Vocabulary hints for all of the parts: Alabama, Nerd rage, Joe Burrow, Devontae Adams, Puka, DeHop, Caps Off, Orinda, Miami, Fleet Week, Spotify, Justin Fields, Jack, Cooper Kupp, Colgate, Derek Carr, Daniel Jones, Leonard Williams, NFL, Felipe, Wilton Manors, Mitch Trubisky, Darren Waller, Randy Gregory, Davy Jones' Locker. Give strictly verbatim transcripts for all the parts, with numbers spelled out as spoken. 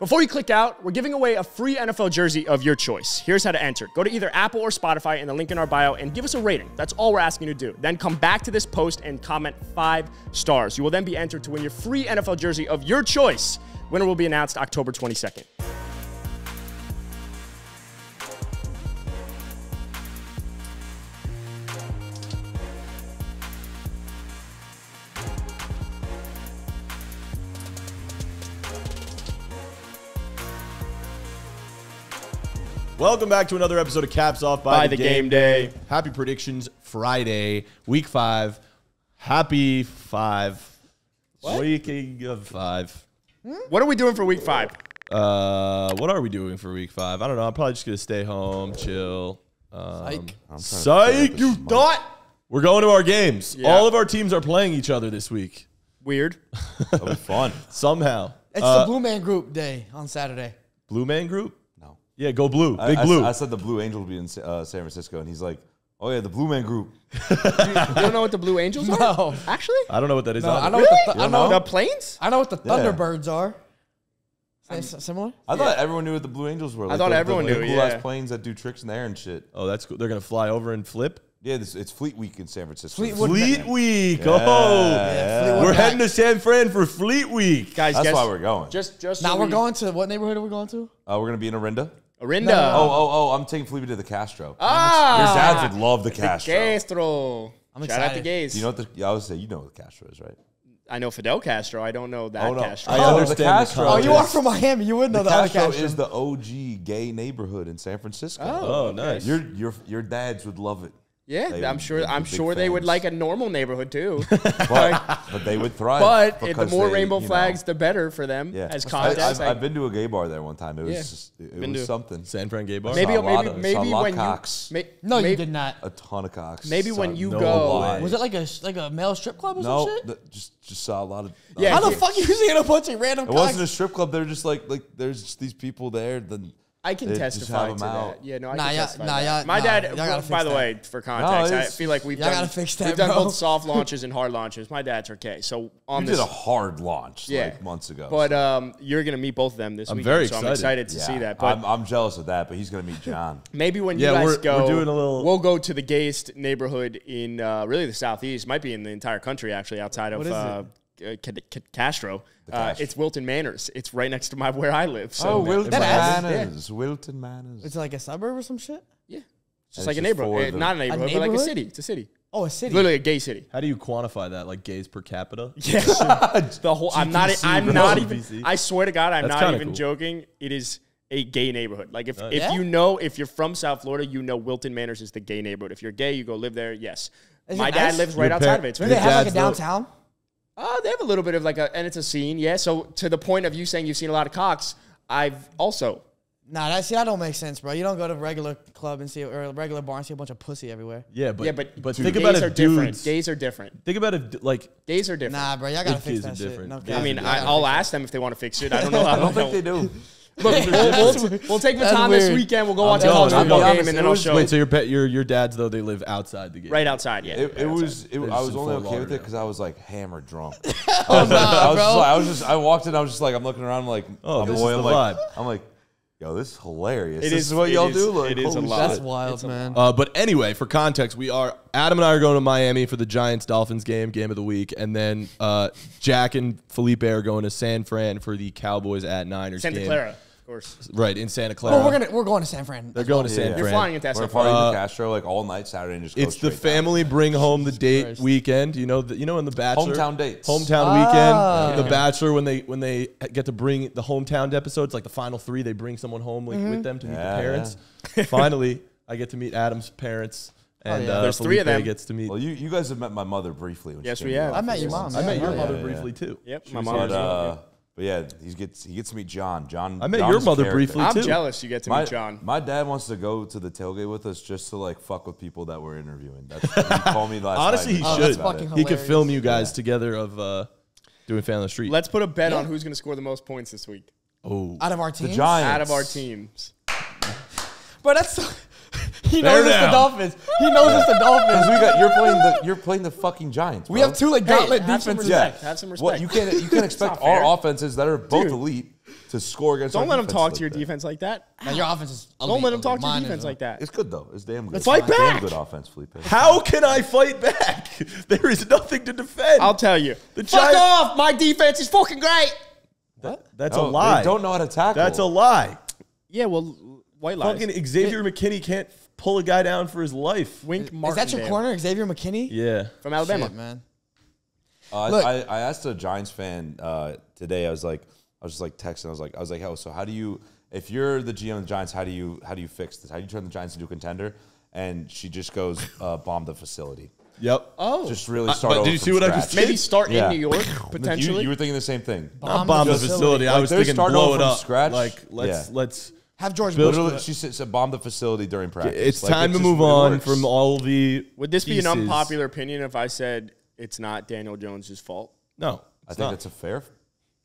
Before you click out, we're giving away a free N F L jersey of your choice. Here's how to enter. Go to either Apple or Spotify in the link in our bio and give us a rating. That's all we're asking you to do. Then come back to this post and comment five stars. You will then be entered to win your free N F L jersey of your choice. Winner will be announced October twenty-second. Welcome back to another episode of Caps Off by, by the, the Game, Game Day. Day. Happy Predictions Friday, week five. Happy five. What? Week of five. What are we doing for week five? Uh, what are we doing for week five? I don't know. I'm probably just going to stay home, chill. Um, Psych. Psych, you thought? We're going to our games. Yeah. All of our teams are playing each other this week. Weird. That'll be fun. Somehow. It's uh, the Blue Man Group Day on Saturday. Blue Man Group? Yeah, go blue. Big I, blue. I, I said the Blue Angels will be in uh, San Francisco, and he's like, oh, yeah, the Blue Man Group. you, you don't know what the Blue Angels are? No. Actually? I don't know what that is. No, I know really? what the, I know. the planes? I know what the Thunderbirds yeah. are. I'm, similar? I thought yeah. everyone knew what the Blue Angels were. Like I thought the, everyone the, the, knew, the yeah. cool planes that do tricks in the air and shit. Oh, that's cool. They're going to fly over and flip? Yeah, this, it's Fleet Week in San Francisco. Fleet, Fleet Week. Yeah. Oh, yeah. Fleet we're back. heading to San Fran for Fleet Week, guys. That's guess, why we're going. Just, just now, so we're we, going to what neighborhood are we going to? Uh, we're going to be in Orinda. Orinda. No. Oh, oh, oh! I'm taking Felipe to the Castro. Ah, your dads would love the Castro. The Castro. I'm excited. Shout out to Gays. You know what? The, yeah, I would say you know what the Castro is, right? I know Fidel Castro. I don't know that oh, no. Castro. I oh, understand the Castro. Oh, you are from Miami. You wouldn't know the that. Castro, Castro is the O G gay neighborhood in San Francisco. Oh, oh nice. Your your your dads would love it. Yeah, they I'm sure. I'm sure fans. they would like a normal neighborhood too. but, but they would thrive. But it, the more they, rainbow flags, know. the better for them. Yeah. As context, I, I've, I've been to a gay bar there one time. It was yeah. just, it been was to something. San Fran gay bar. Maybe maybe of, maybe when cocks. you may, no, maybe, you did not a ton of cocks. Maybe when you no go, way. was it like a like a male strip club or no, some shit? No, just just saw a lot of. Yeah, how the fuck you seeing a bunch of random? It cocks? wasn't a strip club. They're just like like there's just these people there. Then. I can testify to that. Yeah, no, I nah, can testify nah, that. My nah, dad, well, by the that. way, for context, no, I feel like we've done, fix that, we've done both soft launches and hard launches. My dad's okay. So on you this, did a hard launch yeah. like months ago. But so. um, you're going to meet both of them this week. I'm weekend, very excited. So I'm excited to yeah. see that. But I'm, I'm jealous of that, but he's going to meet John. Maybe when yeah, you guys we're, go, we're doing a little... we'll go to the gayest neighborhood in uh, really the Southeast. Might be in the entire country, actually, outside of... Uh, Uh, Castro, uh, it's Wilton Manors. It's right next to my where I live. So oh, Wilton Manors, yeah. Wilton Manors. It's like a suburb or some shit. Yeah, it's just like a neighborhood, not a neighborhood, a neighborhood, but like a city. It's a city. Oh, a city. Literally a gay city. How do you quantify that? Like gays per capita? Yeah, the whole. G P C, I'm not. I'm bro. not even. G P C. I swear to God, I'm That's not even cool. joking. It is a gay neighborhood. Like if nice. if yeah. you know, if you're from South Florida, you know Wilton Manors is the gay neighborhood. If you're gay, you go live there. Yes, is my dad nice? lives right Your outside of it. Do they have like a downtown? Uh, they have a little bit of like a, and it's a scene, yeah. So to the point of you saying you've seen a lot of cocks, I've also. Nah, that, see, that don't make sense, bro. You don't go to a regular club and see, or a regular bar and see a bunch of pussy everywhere. Yeah, but, yeah, but, but think about it, dudes. Gays are different. Think about it, like. Gays are different. Nah, bro, y'all gotta fix that shit. No, I mean, I, I'll ask them if they want to fix it. I don't know. I don't think they do. Look, we'll, we'll, we'll take the That's time weird. this weekend. We'll go watch a college football game, and then I'll show. Wait, so your pet, your your dad's though they live outside the game, right outside? Yeah, it, it was. It, I was only okay with it because I was like hammered drunk. I was like, I was, just, like, I was just. I walked in. I was just like, I'm looking around. I'm like, oh, I'm this oil, is the like, vibe. I'm like, yo, this is hilarious. It this is what y'all do. Like, it is a lot. That's wild, it's man. Uh, but anyway, for context, we are Adam and I are going to Miami for the Giants Dolphins game, game of the week, and then uh, Jack and Felipe are going to San Fran for the Cowboys at Niners Santa game. Clara. Right, in Santa Clara. Well, we're, gonna, we're going to San Fran. They're going to San yeah. Fran. You're flying into San Fran. We're flying to Castro like all night Saturday and just go It's the family down. bring home the date Christ. weekend. You know, the, you know in the Bachelor. Hometown dates. Hometown ah. weekend. Yeah. The Bachelor, when they when they get to bring the hometown episodes, like the final three, they bring someone home like, mm-hmm. with them to meet yeah, the parents. Yeah. Finally, I get to meet Adam's parents. And oh, yeah. uh, there's Felipe three of them. Gets to meet. Well, you, you guys have met my mother briefly. When yes, we have. I met your mom. I met your mother briefly, too. Yep, my mom. But yeah, he gets he gets to meet John. John, I met John's your mother character. briefly too. I'm jealous you get to my, meet John. My dad wants to go to the tailgate with us just to like fuck with people that we're interviewing. That's he called me last Honestly, night. Honestly, he should. Oh, that's he could film you guys yeah. together of uh, doing Fan on the Street. Let's put a bet yeah. on who's going to score the most points this week. Oh, out of our teams. The Giants. Out of our teams. But that's. So He knows it's the Dolphins. He knows it's the Dolphins. We got, you're playing the you're playing the fucking Giants. Bro. We have two like gauntlet hey, defenses. Have some respect. Yeah. Have some respect. Well, you can't you can't expect our offenses that are both Dude. elite to score against. Don't let them talk like to your that. defense like that. Now, your offense is elite. Don't let them talk to your defense like that. It's good, though. It's damn good. Let's fight back. Damn good offense, Felipe. How can I fight back? There is nothing to defend. I'll tell you. The Fuck off. My defense is fucking great. What? That's no, a lie. They don't know how to tackle. That's a lie. Yeah, well, white lies. Fucking Xavier it, McKinney can't pull a guy down for his life. Wink Martin. Is that your corner, Xavier McKinney? Yeah. From Alabama. Shit, man. Uh, Look, I, I asked a Giants fan uh, today. I was like, I was just like texting. I was like, I was like, oh, so how do you, if you're the G M of the Giants, how do you, how do you fix this? How do you turn the Giants into a contender? And she just goes, uh, bomb the facility. Yep. Oh. Just really start. Uh, did you see what scratch. I just did? Maybe start yeah. in New York potentially. You, you were thinking the same thing. Bomb, Not bomb the facility. facility. Like, I was thinking blow it up. Scratch. Like let's yeah. let's. Have George Bush. She said bomb the facility during practice. It's like, time it's to move on works. from all the Would this pieces. be an unpopular opinion if I said it's not Daniel Jones' fault? No. I think it's a fair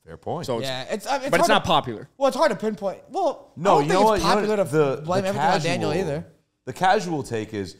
fair point. So yeah, it's, I mean, it's But it's not to, popular. Well, it's hard to pinpoint. Well, no, I don't you think know it's what, popular you know, to the, blame the everything casual, on Daniel either. The casual take is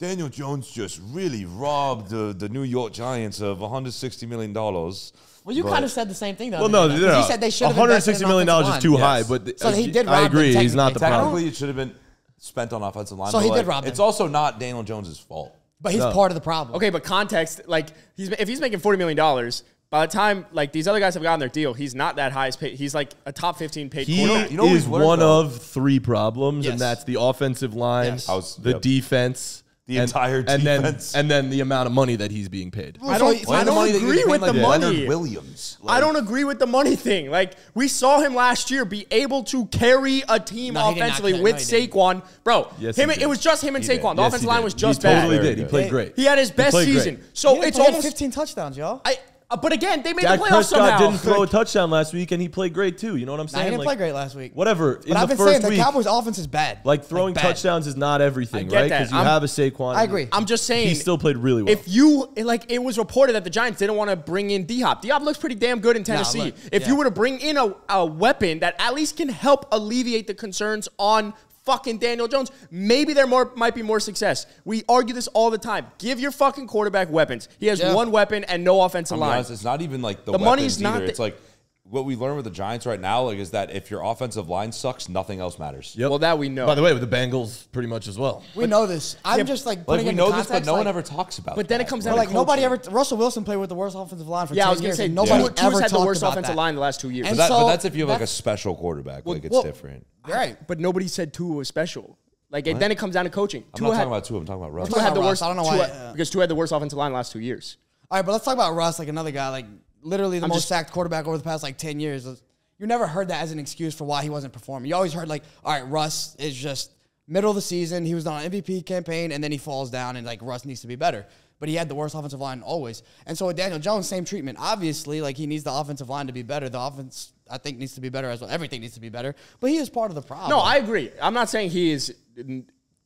Daniel Jones just really robbed the, the New York Giants of one hundred sixty million dollars. Well, you but, kind of said the same thing, though. Well, no, no, no. He said they should have one hundred sixty million dollars is too yes. high, but the, so he did rob I agree. He's not the problem. Technically, it should have been spent on offensive line. So he like, did rob them. It's also not Daniel Jones' fault. But he's no. part of the problem. Okay, but context, like, he's if he's making forty million dollars, by the time, like, these other guys have gotten their deal, he's not that highest paid. He's, like, a top fifteen paid he quarterback. He you know is learned, one though? of three problems, yes. and that's the offensive line, yes. was, the yep. defense, The and, entire defense. And then, and then the amount of money that he's being paid. I don't, so I don't money agree with like the money. Leonard Williams. Like, I don't agree with the money thing. Like, we saw him last year be able to carry a team no, offensively with no, Saquon. Bro, yes, him, it was just him and he Saquon. Did. The yes, offensive line was just bad. He totally bad. did. He played great. He had his best season. Great. So yeah, it's almost fifteen touchdowns, y'all. I, uh, but again, they made Dak the playoffs Prescott somehow. Dak Prescott didn't throw a touchdown last week, and he played great, too. You know what I'm saying? Nah, he didn't like, play great last week. Whatever. But in I've the been first saying week, the Cowboys' offense is bad. Like, throwing like bad. touchdowns is not everything, right? Because you I'm, have a Saquon. I agree. I'm just saying. He still played really well. If you, like, it was reported that the Giants didn't want to bring in DeHop. DeHop looks pretty damn good in Tennessee. Nah, look, if yeah. you were to bring in a, a weapon that at least can help alleviate the concerns on fucking Daniel Jones, maybe there more might be more success. We argue this all the time. Give your fucking quarterback weapons. He has yeah. one weapon and no offensive I'm line. Honest, it's not even like the, the money's not. It's like what we learn with the Giants right now, like, is that if your offensive line sucks, nothing else matters. Yep. Well, that we know. By the way, with the Bengals, pretty much as well. We but, know this. I'm yeah, just like putting like, we know context, this, but no like, one ever talks about. But then that. it comes down like, like nobody ever. Russell Wilson played with the worst offensive line for. Yeah, ten I was gonna years, say nobody yeah. ever had the worst offensive that. line the last two years. But, that, so, but that's if you have like a special quarterback. Like it's different. Right, but nobody said Tua was special. Like it, then it comes down to coaching. I'm Tua not talking had, about Tua. I'm talking about Russ. Tua had the worst. I don't know why. Tua, yeah. Because Tua had the worst offensive line the last two years. All right, but let's talk about Russ, like another guy, like literally the I'm most just, sacked quarterback over the past like ten years. You never heard that as an excuse for why he wasn't performing. You always heard like, all right, Russ is just middle of the season. He was on an M V P campaign, and then he falls down, and like Russ needs to be better. But he had the worst offensive line always. And so with Daniel Jones, same treatment. Obviously, like he needs the offensive line to be better. The offense, I think, needs to be better as well. Everything needs to be better. But he is part of the problem. No, I agree. I'm not saying he is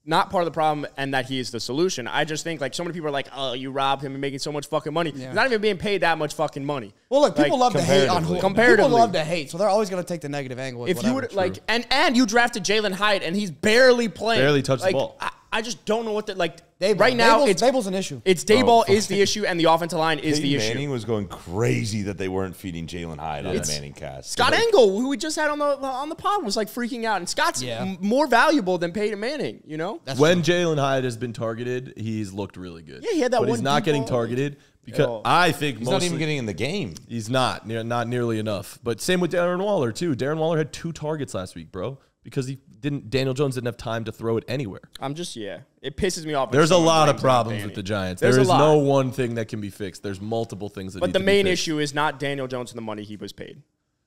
not part of the problem and that he is the solution. I just think, like, so many people are like, oh, you robbed him and making so much fucking money. Yeah. He's not even being paid that much fucking money. Well, look, people like, love to hate on who. Comparatively. People love to hate, so they're always going to take the negative angle. If you would, like, and, and you drafted Jalin Hyatt, and he's barely playing. Barely touched like, the ball. I, I just don't know what the, like, Dayball. right now, Dayball's, it's Dayball's an issue. It's Dayball oh, is the issue, and the offensive line is Peyton the issue. Manning was going crazy that they weren't feeding Jalin Hyatt on it's, the Manning cast. Scott like, Engel, who we just had on the on the pod, was like freaking out, and Scott's yeah. more valuable than Peyton Manning. You know, That's when Jalin Hyatt has been targeted, he's looked really good. Yeah, he had that but one. But he's not getting targeted because I think he's mostly, not even getting in the game. He's not not nearly enough. But same with Darren Waller too. Darren Waller had two targets last week, bro. Because he didn't, Daniel Jones didn't have time to throw it anywhere. I'm just, yeah. It pisses me off. There's a lot of problems with the Giants. There's there is no one thing that can be fixed. There's multiple things that but need to be fixed. But the main issue is not Daniel Jones and the money he was paid.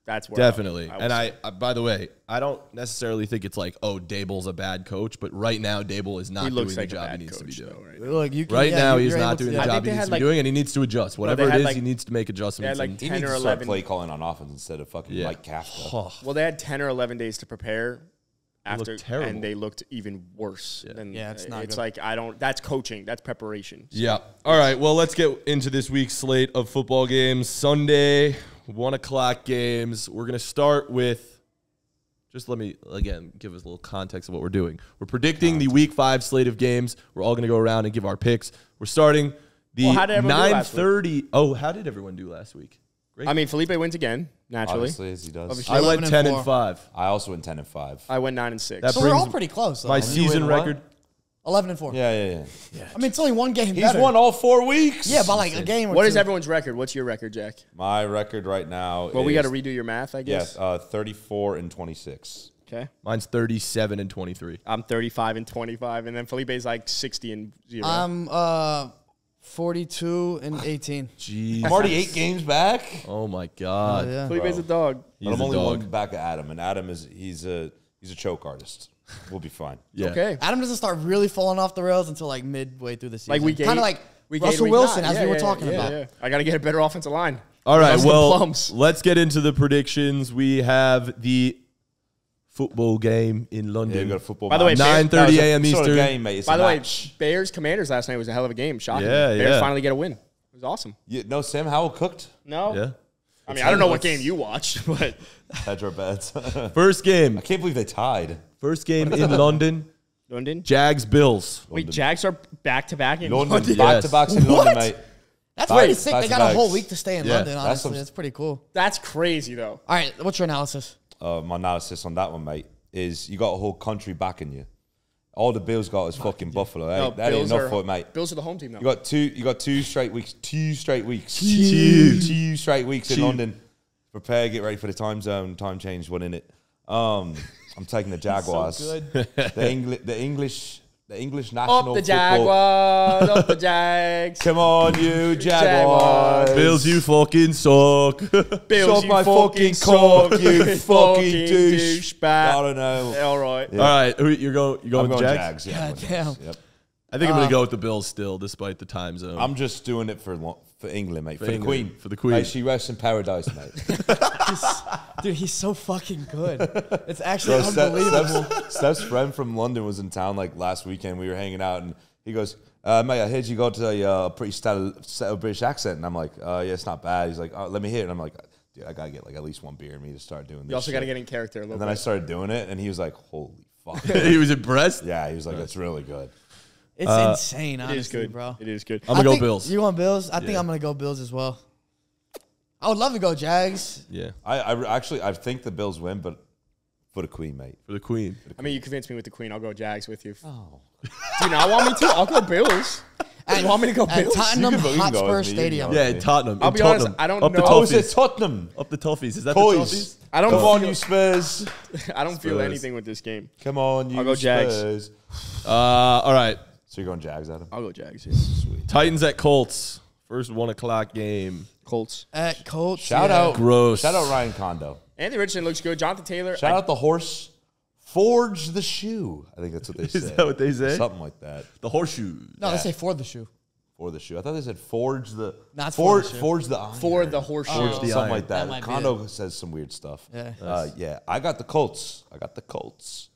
That's where Definitely. I, I and I, I, by the way, I don't necessarily think it's like, oh, Daboll's a bad coach, but right now Dable is not doing the job he needs to be doing. Right now he's not doing the job he needs to be doing, and he needs to adjust. Whatever it is, he needs to make adjustments. He needs to start play calling on offense instead of fucking Mike Castro. Well, they had ten or eleven days to prepare. After, and they looked even worse. Yeah, than, yeah it's not It's good. like, I don't, that's coaching. That's preparation. So. Yeah. All right. Well, let's get into this week's slate of football games. Sunday, one o'clock games. We're going to start with, just let me, again, give us a little context of what we're doing. We're predicting the week five slate of games. We're all going to go around and give our picks. We're starting the well, how did nine thirty. Oh, how did everyone do last week? Great. I mean, Felipe wins again, naturally. Obviously, as he does. Obviously. I went ten and, and five. I also went ten and five. I went nine and six. That so we're all pretty close. Though. My season record, eleven and four. Yeah, yeah, yeah. yeah. I mean, it's only one game. He's better. won all four weeks. Yeah, by like a game. Or what two. is everyone's record? What's your record, Jack? My record right now. Well, is, we got to redo your math, I guess. Yes, uh, thirty-four and twenty-six. Okay. Mine's thirty-seven and twenty-three. I'm thirty-five and twenty-five, and then Felipe's like sixty and zero. I'm uh. forty-two and eighteen. Jeez. I'm already eight games back. Oh my god. Oh, yeah. Felipe's a dog. But I'm only one back at Adam, and Adam is he's a he's a choke artist. We'll be fine. yeah. Okay. Adam doesn't start really falling off the rails until like midway through the season. Like we kind of like we Russell Wilson, as yeah, we were yeah, talking yeah, about. Yeah, yeah. I got to get a better offensive line. All right. Well, let's get into the predictions. We have the football game in London. Yeah, we got a football By the way, nine thirty a m Eastern. Sort of game, mate. By the match. way, Bears Commanders last night was a hell of a game. Shocking. Yeah, Bears yeah. finally get a win. It was awesome. Yeah, no, Sam Howell cooked. No. Yeah. I mean, it's I don't know what game you watched, but hedge our bets. First game. I can't believe they tied. First game in London. London. Jags Bills. Wait, London. Jags are back to back in London. London. Back yes. to back in London, mate. That's pretty sick. They got a whole week to stay in yeah. London. Honestly, that's, that's pretty cool. That's crazy, though. All right, what's your analysis? Uh, my analysis on that one, mate, is you got a whole country backing you. All the Bills got is fucking Buffalo. Eh? No, that Bills ain't enough for it, mate. Bills are the home team, though. You got two. You got two straight weeks. Two straight weeks. Two, two straight weeks two. in London. Prepare, get ready for the time zone. Time change. One in it. Um, I'm taking the Jaguars. so good. The English. The English. The English national. Up the Jaguars. Football. Up the Jags. Come on, you Jaguars. Bills, you fucking suck. Bills, suck you my fucking cock, you fucking douche. I don't know. Yeah, all right. Yeah. All right. Who, you're going, you're going with the Jags? Jags. Yeah, God damn. Jags. Yep. I think I'm going to go with the Bills still, despite the time zone. I'm just doing it for for England, mate. For, for England, the Queen. For the Queen. Hey, she rests in paradise, mate. he's, dude, he's so fucking good. It's actually so unbelievable. Steph's, Steph's friend from London was in town like last weekend. We were hanging out, and he goes, uh, mate, I heard you got a uh, pretty subtle British accent. And I'm like, uh, yeah, it's not bad. He's like, oh, let me hear it. And I'm like, dude, I got to get like at least one beer in me to start doing this. You also got to get in character a little bit. And then bit. I started doing it, and he was like, holy fuck. He was impressed? Yeah, he was like, that's really good. It's uh, insane, honestly, it is good. bro. It is good. I'm going to go Bills. You want Bills? I yeah. think I'm going to go Bills as well. I would love to go Jags. Yeah. I, I actually, I think the Bills win, but for the Queen, mate. For the Queen. For the Queen. I mean, you convinced me with the Queen. I'll go Jags with you. Oh. Dude, I want me to. I'll go Bills. At, you want me to go Bills? At Tottenham Hotspur Stadium. Yeah, in Tottenham. I'll in be Tottenham. honest, I don't Up know. Oh, is it Tottenham? Up the Toffees. Is that Toys. the Toffees? I don't Come on, you Spurs. I don't Spurs. feel anything with this game. Come on, you I'll go Spurs. Jags. Uh, all right. So you're going Jags, Adam? I'll go Jags. Yeah. Sweet. Titans at Colts. First one o'clock game. Colts. At Colts. Shout yeah. out. Gross. Shout out Ryan Kondo. Anthony Richardson looks good. Jonathan Taylor. Shout I out the horse. Forge the shoe. I think that's what they say. Is that what they say? Something like that. The horseshoe. No, yeah. they say for the shoe. For the shoe. I thought they said forge the. Not for, for the shoe. Forge the iron. For the horseshoe. Oh. Something iron. like that. that Kondo says some weird stuff. Yeah. Uh, yeah. I got the Colts. I got the Colts.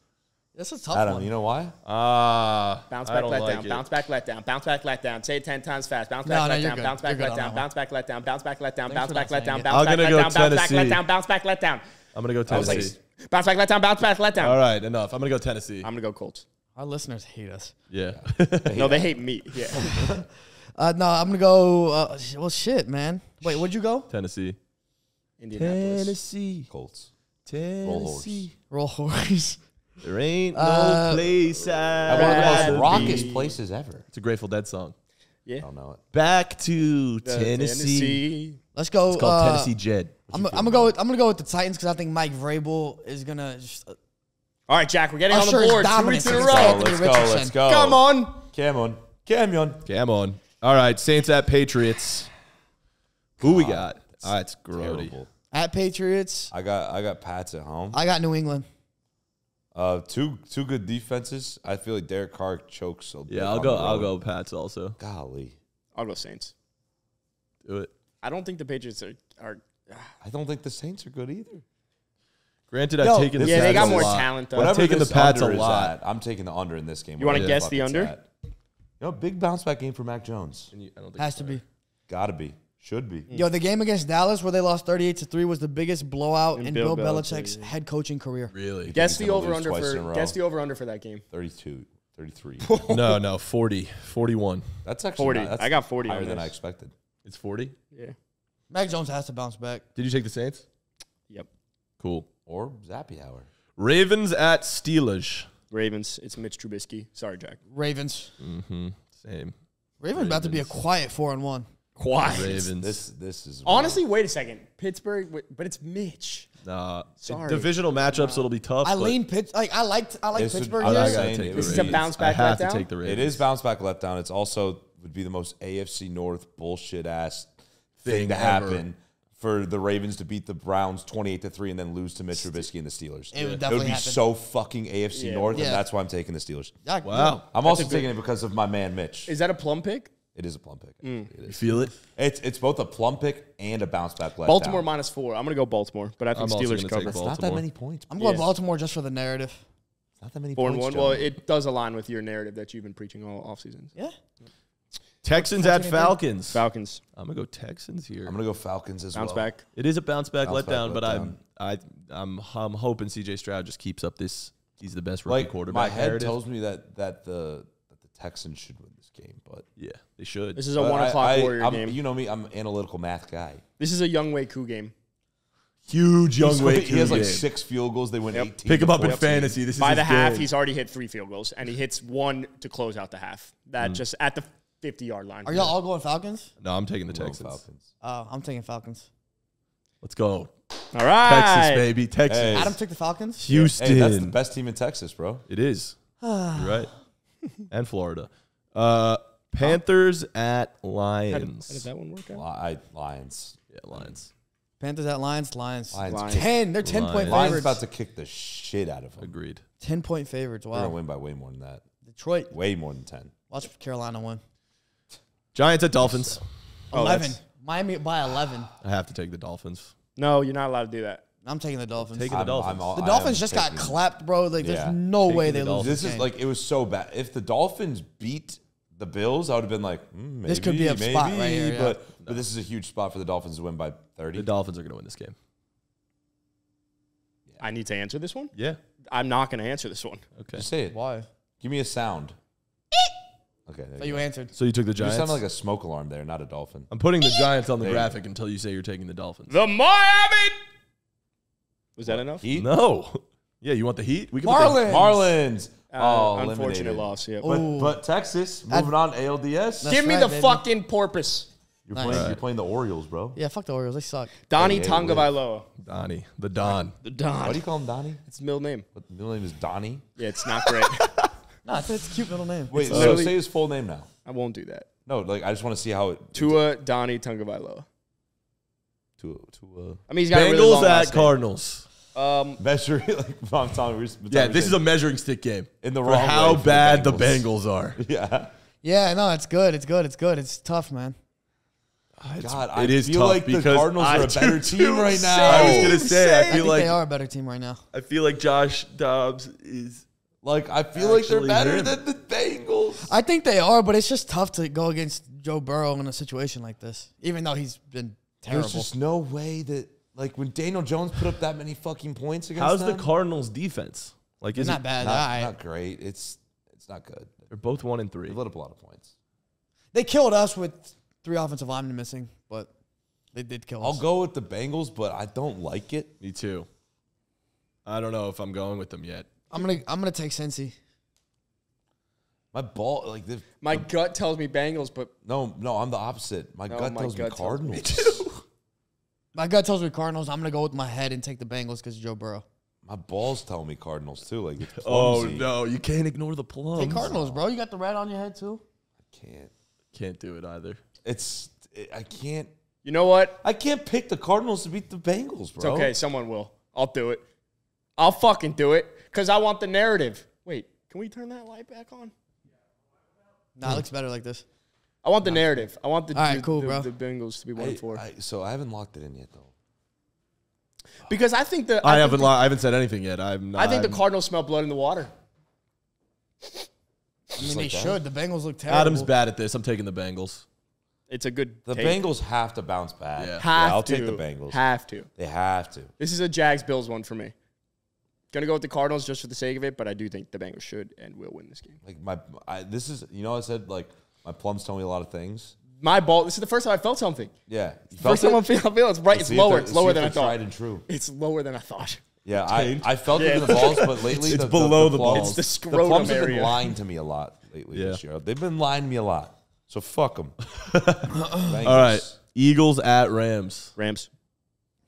That's a tough Adam, one. You know why? Uh, bounce back, let like down. It. Bounce back, let down. Bounce back, let down. Say it ten times fast. Bounce back, no, let no, down. Good. Bounce back, let down. Bounce back, let down. Bounce back, let down. Bounce back, let down. Bounce back, let down. Bounce back, let down. Bounce back, let down. I'm gonna go Tennessee. Bounce back, let down. Bounce back, let down. All right, enough. I'm gonna go Tennessee. I'm gonna go Colts. Our listeners hate us. Yeah. No, they hate me. Yeah. uh, no, I'm gonna go. Uh, well, shit, man. Wait, where'd you go? Tennessee. Indianapolis. Tennessee. Colts. Tennessee. Roll horse. There ain't no uh, place at one of the most raucous places ever. It's a Grateful Dead song. Yeah. I don't know it. Back to the Tennessee. Tennessee. Let's go. It's called uh, Tennessee Jed. I'm, I'm gonna go with I'm gonna go with the Titans because I think Mike Vrabel is gonna just uh, all right, Jack, we're getting on the board. Two weeks in a row. Let's go, let's go. Come on. Come on. Come on. Come on. All right, Saints at Patriots. Who God, we got? It's all right, it's grody. At Patriots. I got I got Pats at home. I got New England. Uh, two two good defenses. I feel like Derek Carr chokes. A yeah, I'll go. I'll go Pats also. Golly, I'll go Saints. Do it. I don't think the Patriots are. are uh. I don't think the Saints are good either. Granted, no, I've taken the yeah, Pats they got more lot. talent. Though. I've taken the Pats a lot. At, I'm taking the under in this game. You want to guess the under? At. You know, big bounce back game for Mac Jones. You, I don't think Has to right. be. Gotta be. Should be. Yo, the game against Dallas where they lost thirty-eight to three was the biggest blowout in, in Bill, Bill Belichick's Belichick. head coaching career. Really? Guess the over under for guess the over under for that game. thirty-two, thirty-three. no, no, forty, forty-one. That's actually forty. Not, that's I got forty higher than I expected. It's forty? Yeah. Mac Jones has to bounce back. Did you take the Saints? Yep. Cool. Or Zappy Hour. Ravens at Steelers. Ravens. It's Mitch Trubisky. Sorry, Jack. Ravens. Mm-hmm. Same. Ravens about to be a quiet four and one. Quiet. Ravens. This this is honestly. Wild. Wait a second. Pittsburgh, but it's Mitch. Nah. Sorry. Divisional matchups. It'll be tough. I lean Pitt. Like I liked. I like Pittsburgh. Would, I I this is a bounce back I have letdown. To take the Ravens. It is bounce back letdown. It's also would be the most A F C North bullshit ass thing, thing to happen. Ever. For the Ravens to beat the Browns twenty-eight to three and then lose to Mitch Trubisky and the Steelers. It would, definitely it would be happen. So fucking A F C yeah. North, yeah. and that's why I'm taking the Steelers. Wow. wow. I'm also taking it because of my man, Mitch. Is that a plum pick? It is a plum pick. Mm. It is. Feel it? It's it's both a plum pick and a bounce back. Baltimore minus four. I'm going to go Baltimore, but I think I'm Steelers cover. It's not that many points. I'm going yeah. Baltimore just for the narrative. It's not that many four points. four and one. Well, it does align with your narrative that you've been preaching all offseason. Yeah. yeah. Texans at Falcons. Falcons. I'm gonna go Texans here. I'm gonna go Falcons as well. Bounce back. It is a bounce back letdown, but I'm I I'm I'm hoping C J Stroud just keeps up this. He's the best rookie quarterback. My head tells me that that the that the Texans should win this game, but yeah, they should. This is a one o'clock Warrior game. You know me, I'm an analytical math guy. This is a Young Way Koo game. Huge Young Way Koo game. He has like six field goals. They win eighteen. Pick him up in fantasy. This is by the half. He's already hit three field goals, and he hits one to close out the half. That just at the fifty-yard line. Are y'all all going Falcons? No, I'm taking the Texans. Falcons. Oh, I'm taking Falcons. Let's go. All right. Texas, baby. Texas. Hey. Adam took the Falcons? Houston. Hey, that's the best team in Texas, bro. It is. You're right. And Florida. Uh, Panthers oh. at Lions. How did, how did that one work out? Li Lions. Yeah, Lions. Panthers at Lions. Lions. Lions. Lions. ten. They're ten-point favorites. Lions about to kick the shit out of them. Agreed. ten-point favorites. Wow. They're going to win by way more than that. Detroit. Way more than ten. Watch Carolina win. Giants at Dolphins. Oh, eleven. Miami by eleven. I have to take the Dolphins. No, you're not allowed to do that. I'm taking the Dolphins. Taking the I'm, Dolphins. I'm all, the Dolphins just got clapped, bro. Like, yeah. there's no taking way the they Dolphins. Lose. This, this is like it was so bad. If the Dolphins beat the Bills, I would have been like, mm, maybe, this could be a maybe, spot right here. Yeah. But, no. but this is a huge spot for the Dolphins to win by thirty. The Dolphins are going to win this game. Yeah. I need to answer this one. Yeah, I'm not going to answer this one. Okay, just say it. Why? Give me a sound. Okay, so you, you answered. So you took the Giants? You sound like a smoke alarm there, not a dolphin. I'm putting the Giants on the there graphic you until you say you're taking the Dolphins. The Miami! Was that enough? Heat? No. Yeah, you want the Heat? We can Marlins! Marlins! Uh, oh, unfortunate eliminated. Loss, yeah. But, but Texas, moving on, A L D S. That's Give me right, the baby. Fucking porpoise. You're, nice. playing, right. you're playing the Orioles, bro. Yeah, fuck the Orioles. They suck. Donnie hey, hey, Tungavailoa. Donnie. The Don. The Don. Why do you call him Donnie? It's the middle name. But the middle name is Donnie? Yeah, it's not great. No, it's a cute little name. Wait, so say his full name now. I won't do that. No, like I just want to see how it. Tua Donnie Tungavailoa. Tua Tua. I mean, he's got Bengals a really long at Cardinals. Um, measuring like I'm telling you, we're, yeah, this is a measuring stick game. In the for wrong how way bad the Bengals. the Bengals are. Yeah. Yeah, no, it's good. It's good. It's good. It's tough, man. God, I it is feel tough like the Cardinals are I a better do, team do, right now. Same, I was gonna say, same. I feel I think like they are a better team right now. I feel like Josh Dobbs is. Like, I feel Actually, like they're better yeah. than the Bengals. I think they are, but it's just tough to go against Joe Burrow in a situation like this, even though he's been terrible. There's just no way that, like, when Daniel Jones put up that many fucking points against How's them. How's the Cardinals' defense? Like, it's not bad. Not, not great. It's it's not good. They're both one and three. They let up a lot of points. They killed us with three offensive linemen missing, but they did kill us. I'll go with the Bengals, but I don't like it. Me too. I don't know if I'm going with them yet. I'm gonna I'm gonna take Cincy. My ball like the, my the, gut tells me Bengals, but no, no, I'm the opposite. My no, gut my tells gut me Cardinals. Tells me my gut tells me Cardinals. I'm gonna go with my head and take the Bengals because Joe Burrow. My balls tell me Cardinals too. Like it's oh no, you can't ignore the plums. Hey Cardinals, bro, you got the rat on your head too. I can't, can't do it either. It's it, I can't. You know what? I can't pick the Cardinals to beat the Bengals, bro. It's okay, someone will. I'll do it. I'll fucking do it. Because I want the narrative. Wait, can we turn that light back on? No, nah, it looks better like this. I want the nah. narrative. I want the, All right, the, cool, the, bro. the Bengals to be one for. So I haven't locked it in yet, though. Because I think the... I, I, think haven't, the, I haven't said anything yet. I'm not, I think the Cardinals smell blood in the water. I mean, like they that. should. The Bengals look terrible. Adam's bad at this. I'm taking the Bengals. It's a good The take. Bengals have to bounce back. Yeah. Have yeah, I'll to. take the Bengals. Have to. They have to. This is a Jags-Bills one for me. Gonna go with the Cardinals just for the sake of it, but I do think the Bengals should and will win this game. Like my, I, this is you know I said like my plums tell me a lot of things. my ball. This is the first time I felt something. Yeah. First time I feel, I feel it's right. It's lower. It's lower than I thought. Tried and true. It's lower than I thought. Yeah, I, I felt it in the balls, but lately it's below the balls. It's the scrotum area. The plums have been lying to me a lot lately this year. They've been lying to me a lot. So fuck them. All right. Eagles at Rams. Rams.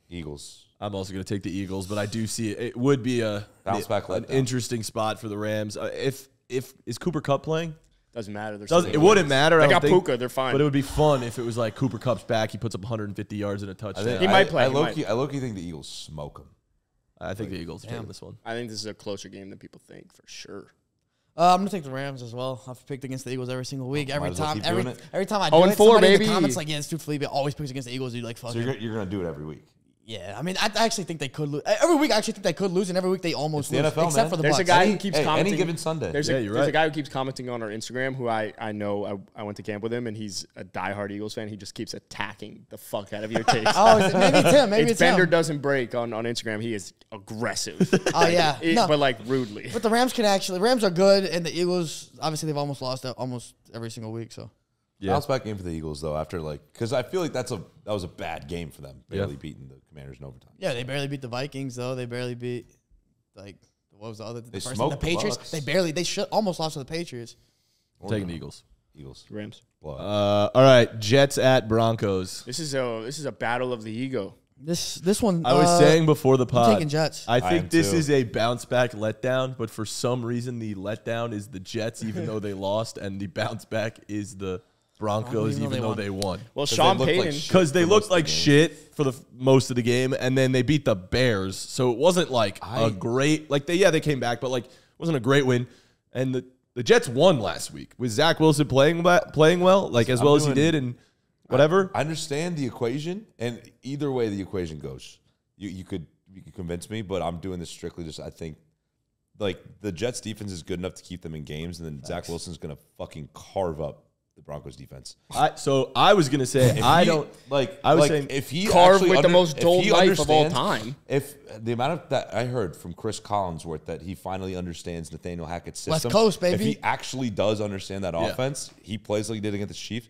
Eagles. I'm also going to take the Eagles, but I do see it, it would be a bounce back, an interesting spot for the Rams. Uh, if if is Cooper Kupp playing? Doesn't matter. Doesn't, it wouldn't matter. They I got Puka. They're fine. But it would be fun if it was like Cooper Kupp's back. He puts up one hundred fifty yards and a touchdown. I think, he might play. I, I low-key low think the Eagles smoke him. I think like, the Eagles damn. Take this one. I think this is a closer game than people think for sure. Uh, I'm gonna take the Rams as well. I've picked against the Eagles every single week. Oh, every time, well every every time I do oh, it, four, somebody in the comments like, "Yeah, it's too Felipe always picks against the Eagles." Dude, like, fuck. So you're, you're gonna do it every week. Yeah, I mean, I actually think they could lose. Every week, I actually think they could lose, and every week they almost lose, N F L, except man. for the Bucks. There's a guy any, who keeps hey, commenting. Any given Sunday. There's, yeah, a, you're there's right. a guy who keeps commenting on our Instagram who I, I know. I, I went to camp with him, and he's a diehard Eagles fan. He just keeps attacking the fuck out of your takes. Oh, is it, maybe it's him. Maybe it's, it's Bender him. Doesn't break on, on Instagram. He is aggressive. Oh, like, yeah. It, no. But, like, rudely. But the Rams can actually – Rams are good, and the Eagles, obviously, they've almost lost almost every single week, so. Yeah. Bounce back game for the Eagles though, after like, because I feel like that's a that was a bad game for them, barely yeah. beating the Commanders in overtime. Yeah, they barely beat the Vikings though. They barely beat like what was the other? The, they first smoked the Patriots. Bucks. They barely. They should almost lost to the Patriots. I'm taking the Eagles. Eagles. Rams. Uh, all right, Jets at Broncos. This is a this is a battle of the ego. This this one. I was uh, saying before the pod. I'm taking Jets. I think I this too. is a bounce back letdown, but for some reason the letdown is the Jets, even though they lost, and the bounce back is the Broncos, even, even though they won. Well, Sean Payton. Because they looked like shit for the most of the game, and then they beat the Bears. So it wasn't like I, a great, like, they yeah, they came back, but, like, it wasn't a great win. And the, the Jets won last week with Zach Wilson playing, playing well, like, as I'm well doing, as he did and whatever. I, I understand the equation, and either way the equation goes. You, you, could, you could convince me, but I'm doing this strictly just, I think, like, the Jets' defense is good enough to keep them in games, and then Thanks. Zach Wilson's going to fucking carve up the Broncos defense. I, so I was gonna say if I he, don't like. I was like, saying if he carved with under, the most dull life of all time. If the amount of that I heard from Chris Collinsworth that he finally understands Nathaniel Hackett's system. West Coast, baby. If he actually does understand that yeah. offense, he plays like he did against the Chiefs.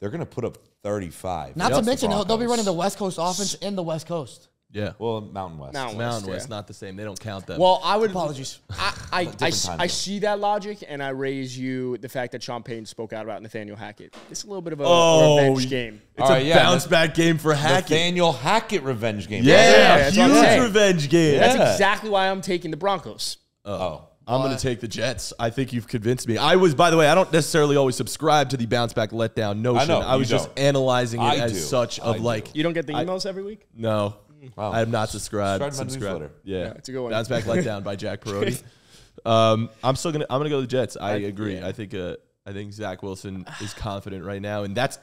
They're gonna put up thirty-five. Not to mention the they'll be running the West Coast offense in the West Coast. Yeah. Well, Mountain West. Mountain West, Mountain West yeah. not the same. They don't count that. Well, I would apologies. I I, I, I see that logic, and I raise you the fact that Sean Payton spoke out about Nathaniel Hackett. It's a little bit of a, oh, a revenge game. It's right, a yeah, bounce back game for Hackett. Nathaniel Hackett revenge game. Yeah, yeah huge revenge game. Yeah. That's exactly why I'm taking the Broncos. Uh oh. I'm going to take the Jets. I think you've convinced me. I was, by the way, I don't necessarily always subscribe to the bounce back letdown notion. I, know, I was don't. just analyzing it I as do. such I of do. like. You don't get the emails I, every week? No. Wow. I am not subscribed. Subscribe my newsletter. Yeah. yeah, it's a good one. Bounce back letdown by Jack Perotti. um, I'm still gonna. I'm gonna go to the Jets. I, I agree. Yeah. I think. Uh, I think Zach Wilson is confident right now, and that's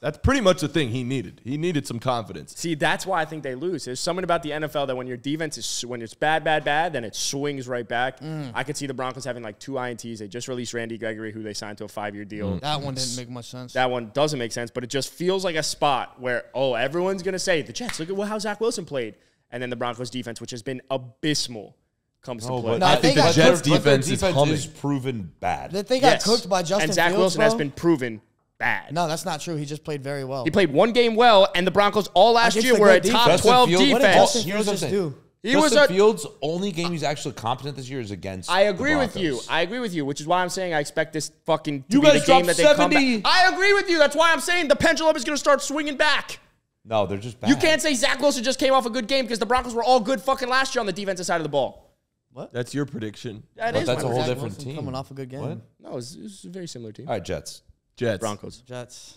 that's pretty much the thing he needed. He needed some confidence. See, that's why I think they lose. There's something about the N F L that when your defense is when it's bad, bad, bad, then it swings right back. Mm. I could see the Broncos having like two I N Ts. They just released Randy Gregory, who they signed to a five-year deal. Mm. That one didn't make much sense. That one doesn't make sense, but it just feels like a spot where, oh, everyone's going to say, the Jets, look at how Zach Wilson played. And then the Broncos defense, which has been abysmal, comes oh, to play. No, I think, I think the Jets cooked, defense, defense is, humming. is proven bad. That they got yes. cooked by Justin Fields, and Zach Fields, Wilson bro? has been proven bad. No, that's not true. He just played very well. He played one game well, and the Broncos all last year were a top Justin twelve Fields, defense. What did Justin Fields just do? He Justin was a, Fields' only game he's actually competent this year is against. I agree with you. I agree with you, which is why I'm saying I expect this fucking to you be guys the game that they come back. I agree with you. That's why I'm saying the pendulum is going to start swinging back. No, they're just bad. You can't say Zach Wilson just came off a good game because the Broncos were all good fucking last year on the defensive side of the ball. What? That's your prediction. That is. That's a whole Zach different Wilson team coming off a good game. What? No, it's it a very similar team. All right, Jets. Jets. Broncos. Jets.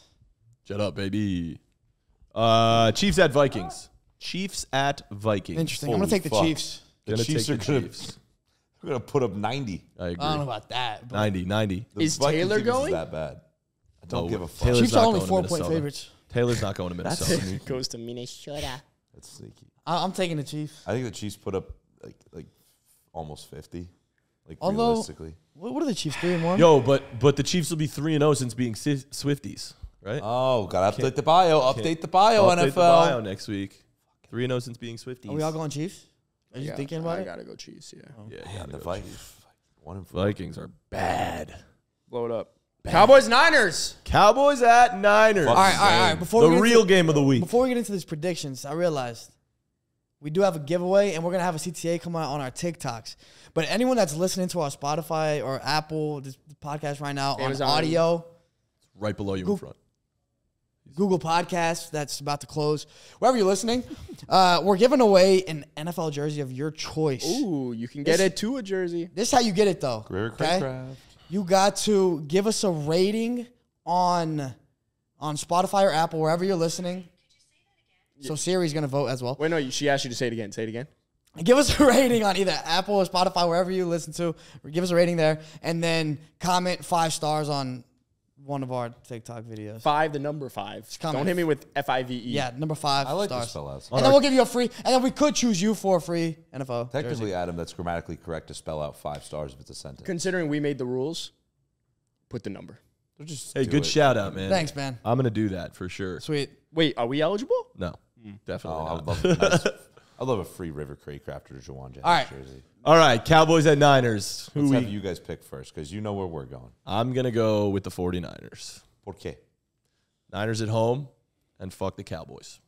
Jet up, baby. Uh, Chiefs at Vikings. Chiefs at Vikings. Interesting. Holy I'm going to take fuck. the Chiefs. The gonna Chiefs take are going to put up ninety. I agree. I don't know about that. ninety, ninety. The is Vikings Taylor going? Is that bad? I don't no, give a fuck. Taylor's Chiefs are only four-point favorites. Taylor's not going to Minnesota. He goes to Minnesota. That's sneaky. I I'm taking the Chiefs. I think the Chiefs put up like like almost fifty. Like Although, realistically. What are the Chiefs, three and one? Yo, but but the Chiefs will be three and oh since being Swifties, right? Oh, got to update the bio. Update the bio, N F L. Update the bio next week. three and oh since being Swifties. Are we all going Chiefs? Are you yeah, thinking about I it? I got to go Chiefs, yeah. Oh. Yeah, yeah, the Vikings. Vikings are bad. Blow it up. Bang. Cowboys Niners. Cowboys at Niners. All right, all right, all right. Before the we real into, game of the week. Before we get into these predictions, I realized we do have a giveaway, and we're going to have a C T A come out on our TikToks. But anyone that's listening to our Spotify or Apple this podcast right now Amazon. on audio. It's right below you Go in front. Google Podcasts, that's about to close. Wherever you're listening, uh, we're giving away an N F L jersey of your choice. Ooh, you can get this, it to a jersey. This is how you get it, though. Greer, okay? Craft. You got to give us a rating on, on Spotify or Apple, wherever you're listening. So Siri's going to vote as well. Wait, no, she asked you to say it again. Say it again. Give us a rating on either Apple or Spotify, wherever you listen to. Give us a rating there. And then comment five stars on one of our TikTok videos. Five, the number five. Don't hit me with F I V E. Yeah, number five I like stars. To spell out. And then we'll give you a free, and then we could choose you for a free N F L Technically, jersey. Adam, that's grammatically correct to spell out five stars if it's a sentence. Considering we made the rules, put the number. We'll just hey, good it. shout out, man. Thanks, man. I'm going to do that for sure. Sweet. Wait, are we eligible? No, mm. definitely oh, not. I would love nice, I love a free River Creek after Jawan Jackson right. jersey. All right, Cowboys at Niners. Who Let's we? have you guys pick first, because you know where we're going. I'm going to go with the forty-niners. Por qué? Niners at home, and fuck the Cowboys.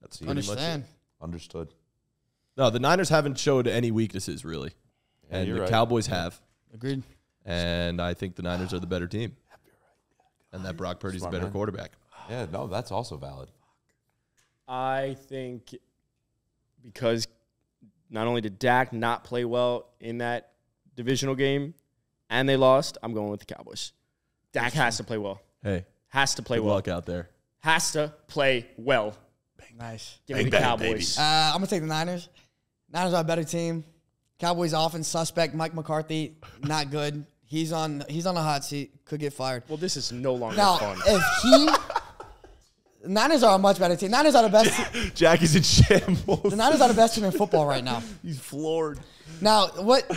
That's pretty Understand. much it. Understood. No, the Niners haven't showed any weaknesses, really. Yeah, and the right. Cowboys have. Agreed. And I think the Niners are the better team. And that Brock Purdy's a better man. quarterback. Yeah, no, that's also valid. I think because not only did Dak not play well in that divisional game, and they lost, I'm going with the Cowboys. Dak has to play well. Hey. Has to play well. Good luck out there. Has to play well. Bang. Nice. Give bang, me the bang, Cowboys. Uh, I'm going to take the Niners. Niners are a better team. Cowboys offense suspect. Mike McCarthy, not good. He's on he's on a hot seat. Could get fired. Well, this is no longer now, fun. If he Niners are a much better team. Niners are the best. Jackie's in shambles. The Niners are the best team in football right now. He's floored. Now what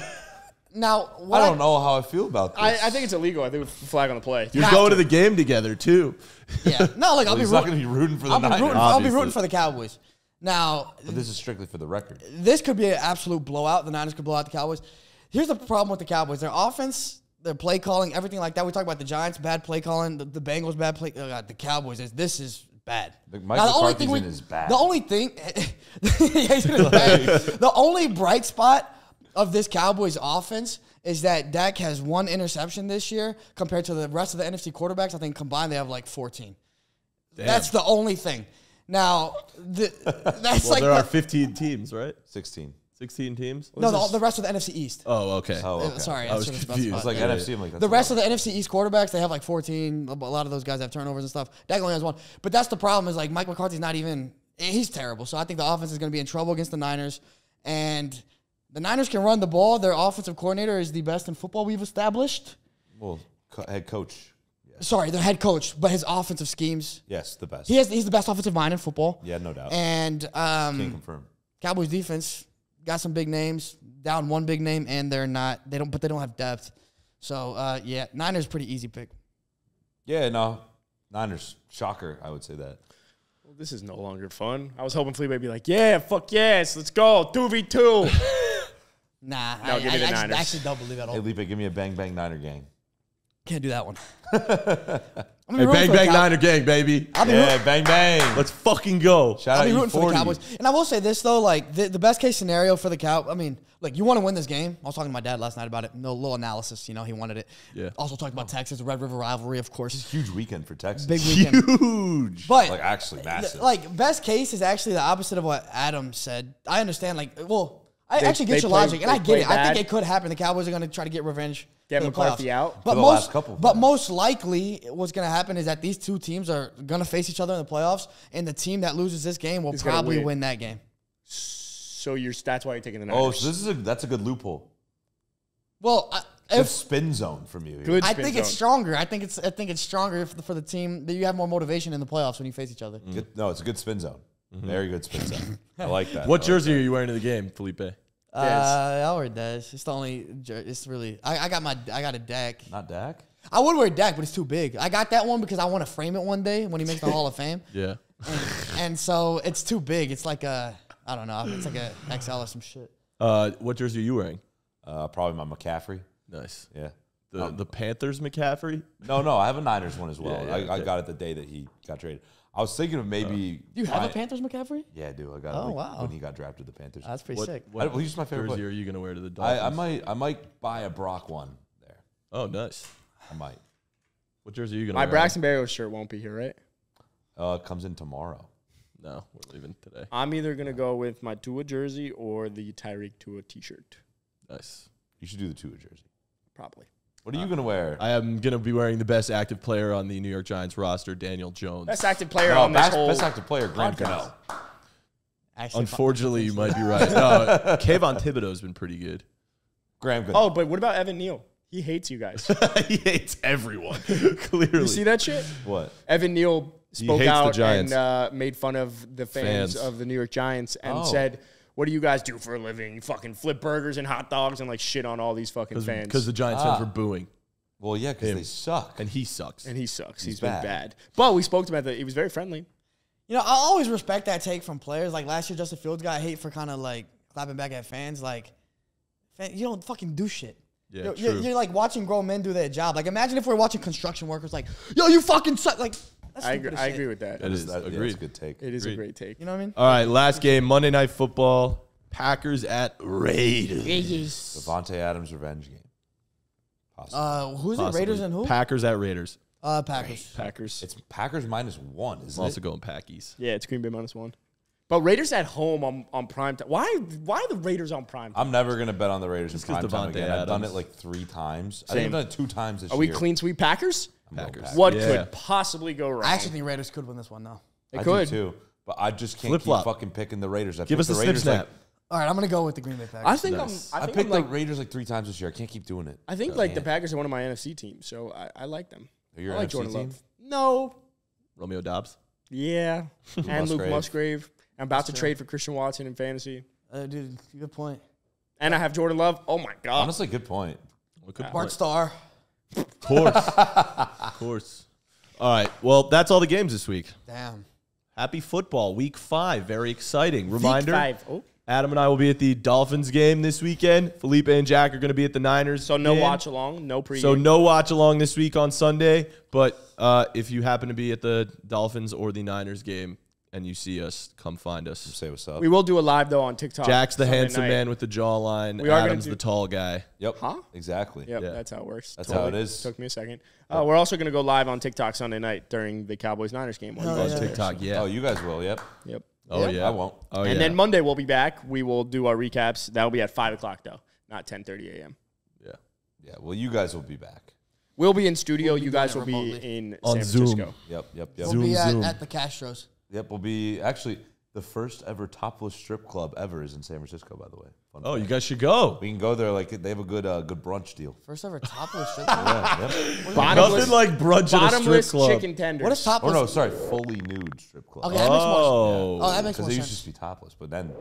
now what I don't I, know how I feel about this. I, I think it's illegal. I think it's a flag on the play. You're Not going to. to the game together too. Yeah. No, like well, I'll be he's rooting. Not gonna be rooting for the I'll Niners. Be rooting, I'll be rooting for the Cowboys. Now but this is strictly for the record. This could be an absolute blowout. The Niners could blow out the Cowboys. Here's the problem with the Cowboys. Their offense, their play calling, everything like that. We talk about the Giants, bad play calling. The, the Bengals, bad play. Oh God, the Cowboys, is, this is bad. The Mike now, the only thing we, is bad. The only thing, yeah, bad. The only bright spot of this Cowboys offense is that Dak has one interception this year compared to the rest of the N F C quarterbacks. I think combined they have like fourteen. Damn. That's the only thing. Now, the, that's well, like there the, are fifteen teams, right? sixteen. sixteen teams? What no, the, the rest of the N F C East. Oh, okay. Oh, okay. Sorry. I was confused. It's like yeah. N F C. I'm like, that's the rest of the N F C East quarterbacks, they have like fourteen. A lot of those guys have turnovers and stuff. Dak only has one. But that's the problem is like Mike McCarthy's not even – he's terrible. So I think the offense is going to be in trouble against the Niners. And the Niners can run the ball. Their offensive coordinator is the best in football we've established. Well, co head coach. Yes. Sorry, their head coach, but his offensive schemes. Yes, the best. He has, he's the best offensive mind in football. Yeah, no doubt. And um, can't confirm. Cowboys defense – got some big names, down one big name, and they're not. They don't, but they don't have depth. So uh, yeah, Niners pretty easy pick. Yeah, no, Niners shocker. I would say that. Well, this is no longer fun. I was hoping Felipe would be like, yeah, fuck yes, let's go, two v two. Nah, no, I, give me I, the I Niners. Actually, I actually don't believe that. Hey, Felipe, give me a bang bang Niner gang. Can't do that one. I'm hey, bang, bang, Niner gang, baby. Yeah, bang, bang. Let's fucking go. Shout I'll be out rooting for the Cowboys. And I will say this, though. Like, the, the best case scenario for the Cow, I mean, like, you want to win this game. I was talking to my dad last night about it. No little analysis. You know, he wanted it. Yeah. Also talked about oh. Texas, the Red River rivalry, of course. It's a huge weekend for Texas. Big weekend. Huge. But, like, actually massive. Like, best case is actually the opposite of what Adam said. I understand, like, well, I they, actually get your play, logic, and I get it. Bad. I think it could happen. The Cowboys are going to try to get revenge. Get McCarthy out. But, most, but most likely what's going to happen is that these two teams are going to face each other in the playoffs, and the team that loses this game will He's probably win. win that game. So you're, that's why you're taking the Niners. Oh, so this is a, that's a good loophole. Well, I, if, spin zone from you. Good I think zone. it's stronger. I think it's I think it's stronger for the, for the team that you have more motivation in the playoffs when you face each other. Mm. Good, no, it's a good spin zone. Mm-hmm. Very good spin zone. I like that. What like jersey that. are you wearing to the game, Felipe? Uh, I wear Dez. It's the only. It's really. I, I got my. I got a Dak. Not Dak. I would wear Dak, but it's too big. I got that one because I want to frame it one day when he makes the Hall of Fame. Yeah. And, and so it's too big. It's like a. I don't know. It's like a X L or some shit. Uh, what jersey are you wearing? Uh, probably my McCaffrey. Nice. Yeah. The, um, the Panthers McCaffrey? No, no, I have a Niners one as well. Yeah, yeah, I, okay. I got it the day that he got traded. I was thinking of maybe... Uh, you have I, a Panthers McCaffrey? Yeah, I do. I got oh, it like, wow. when he got drafted, the Panthers. That's pretty what, sick. What I, he's my favorite jersey play. Are you going to wear to the Dolphins? I, I, might, I might buy a Brock one there. Oh, nice. I might. What jersey are you going to wear? My Braxton Berrios shirt won't be here, right? Uh, comes in tomorrow. No, we're leaving today. I'm either going to go with my Tua jersey or the Tyreek Tua t-shirt. Nice. You should do the Tua jersey. Probably. What are you going to wear? I am going to be wearing the best active player on the New York Giants roster, Daniel Jones. Best active player no, on this best, whole Best active player, Grant Cano. Unfortunately, you might be right. No, Kayvon Thibodeau's been pretty good. Graham Gano. Oh, but what about Evan Neal? He hates you guys. He hates everyone, clearly. You see that shit? What? Evan Neal spoke out and uh, made fun of the fans, fans of the New York Giants and oh. said... What do you guys do for a living? You fucking flip burgers and hot dogs and like shit on all these fucking Cause, fans. Because the Giants ah. fans were booing. Well, yeah, because they suck. And he sucks. And he sucks. He's, He's bad. been bad. But we spoke to him at the, he was very friendly. You know, I always respect that take from players. Like last year, Justin Fields got hate for kind of like clapping back at fans. Like, fan, you don't fucking do shit. Yeah, you're, true. You're, you're like watching grown men do their job. Like imagine if we're watching construction workers like, yo, you fucking suck. Like. That's I, agree, I agree with that. That is that, agreed. Yeah, a good take. It is agreed. a great take. You know what I mean? All right, last game, Monday Night Football, Packers at Raiders. Raiders. Devontae Adams revenge game. Possibly. Uh, who's Possibly. it? Raiders and who? Packers at Raiders. Uh, Packers. Packers. It's Packers minus one. Isn't I'm also it? going Packies. Yeah, it's Green Bay minus one. But Raiders at home on, on prime time. Why Why are the Raiders on prime time? I'm never going to bet on the Raiders in prime time again. Adams. I've done it like three times. Same. I think I've done it two times this year. Are we year. clean sweep Packers? Packers. Packers. What yeah. could possibly go wrong? I actually think Raiders could win this one, though. They I could. do, too. But I just can't Flip keep flop. fucking picking the Raiders. I Give us the Raiders snip snap. Like, all right, I'm going to go with the Green Bay Packers. I think nice. I'm, I, think I picked I'm like, the Raiders like three times this year. I can't keep doing it. I think, oh, like, man. the Packers are one of my N F C teams, so I, I like them. Are you I like N F C Jordan team? Love. No. Romeo Doubs? Yeah. Luke and Musgrave. Luke Musgrave. I'm about That's to true. trade for Christian Watson in fantasy. Uh, dude, good point. And I have Jordan Love. Oh, my God. Honestly, good point. Bart Starr. Of course. Of course. All right. Well, that's all the games this week. Damn. Happy football. Week five. Very exciting. Reminder. Week five. Oh. Adam and I will be at the Dolphins game this weekend. Felipe and Jack are going to be at the Niners. So no game. watch along. No preview. So no watch along this week on Sunday. But uh, if you happen to be at the Dolphins or the Niners game and you see us, come find us. Say what's up. We will do a live, though, on TikTok. Jack's the Sunday handsome night. man with the jawline. We are Adam's do... the tall guy. Yep. Huh? Exactly. Yep, yeah. That's how it works. That's totally. how it is. Took me a second. Uh, we're also going to go live on TikTok Sunday night during the Cowboys-Niners game. Oh, you guys yeah. TikTok, yeah. Oh, you guys will, yep. Yep. Oh, yep. yeah. I won't. Oh, and yeah. then Monday we'll be back. We will do our recaps. That will be at five o'clock, though, not ten thirty A M Yeah. Yeah, well, you guys will be back. We'll be in studio. We'll be you guys will remotely. be in on San Francisco. Zoom. Yep, yep, yep. We'll Zoom, be at, at the Castro's. Yep, we'll be actually the first ever topless strip club ever is in San Francisco, by the way. Fun oh, fact. You guys should go. We can go there. Like they have a good, uh, good brunch deal. First ever topless strip club. Yeah, yep. Nothing like brunch at a strip club. Chicken tenders. What is topless? Oh no, sorry, fully nude strip club. Okay, that makes oh. more sense. Yeah. Oh, that makes more sense. Because they used to just be topless, but then,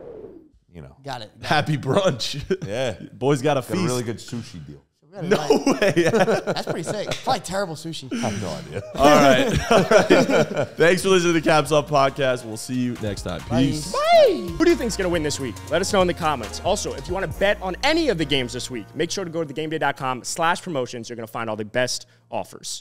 you know, got it. Got Happy it. brunch. Yeah, boys got a got feast. A really good sushi deal. No way. That's pretty sick. Probably terrible sushi. I have no idea. All right. All right. Thanks for listening to the Caps Off Podcast. We'll see you next time. Peace. Bye. Bye. Who do you think is going to win this week? Let us know in the comments. Also, if you want to bet on any of the games this week, make sure to go to thegameday.com slash promotions. You're going to find all the best offers.